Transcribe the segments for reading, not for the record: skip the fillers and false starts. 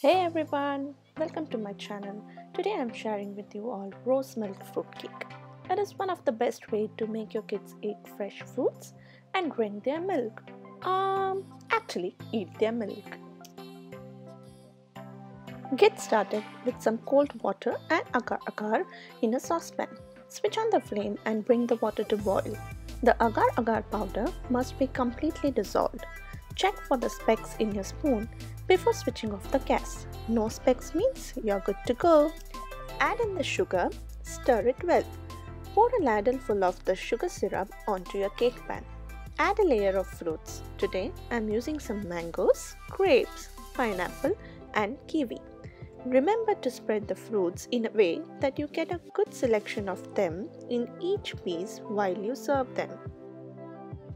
Hey everyone, welcome to my channel. Today I'm sharing with you all rose milk fruit cake. That is one of the best way to make your kids eat fresh fruits and drink their milk. Actually eat their milk. Get started with some cold water and agar agar in a saucepan. Switch on the flame and bring the water to boil. The agar agar powder must be completely dissolved. Check for the specks in your spoon before switching off the gas. No specks means you're good to go. Add in the sugar, stir it well. Pour a ladle full of the sugar syrup onto your cake pan. Add a layer of fruits. Today I'm using some mangoes, grapes, pineapple and kiwi. Remember to spread the fruits in a way that you get a good selection of them in each piece while you serve them.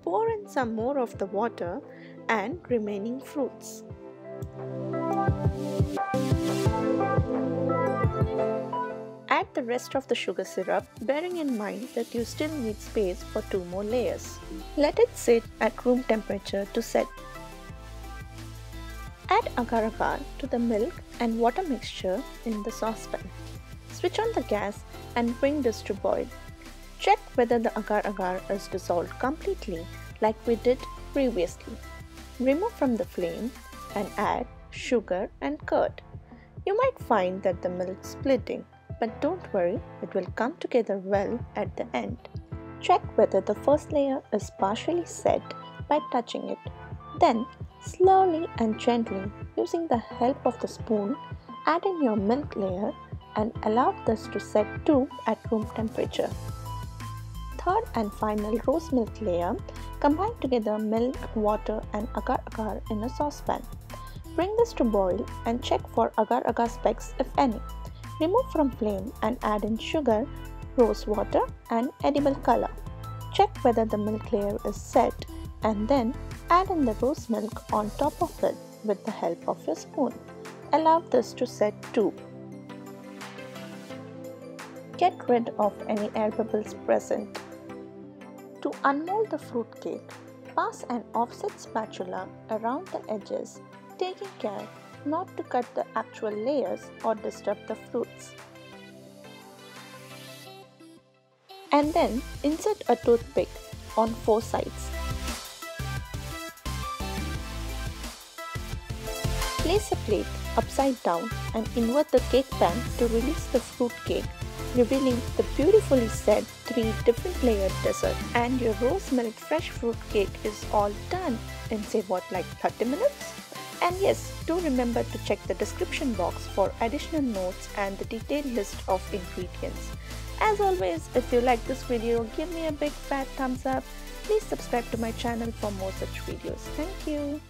Pour in some more of the water and remaining fruits. Add the rest of the sugar syrup, bearing in mind that you still need space for 2 more layers. Let it sit at room temperature to set. Add agar agar to the milk and water mixture in the saucepan. Switch on the gas and bring this to boil. Check whether the agar agar is dissolved completely like we did previously. Remove from the flame and add sugar and curd. You might find that the milk is splitting, but don't worry, it will come together well at the end. Check whether the first layer is partially set by touching it. Then, slowly and gently, using the help of the spoon, add in your milk layer and allow this to set too at room temperature. Third and final rose milk layer, combine together milk, water and agar agar in a saucepan. Bring this to boil and check for agar agar specks if any. Remove from flame and add in sugar, rose water and edible color. Check whether the milk layer is set and then add in the rose milk on top of it with the help of your spoon. Allow this to set too. Get rid of any air bubbles present. To unmold the fruit cake, pass an offset spatula around the edges, taking care not to cut the actual layers or disturb the fruits. And then insert a toothpick on 4 sides. Place a plate upside down and invert the cake pan to release the fruit cake, revealing the beautifully set 3 different layered dessert. And your rose milk fresh fruit cake is all done in say what, like 30 minutes? And yes, do remember to check the description box for additional notes and the detailed list of ingredients. As always, if you like this video, give me a big fat thumbs up. Please subscribe to my channel for more such videos. Thank you.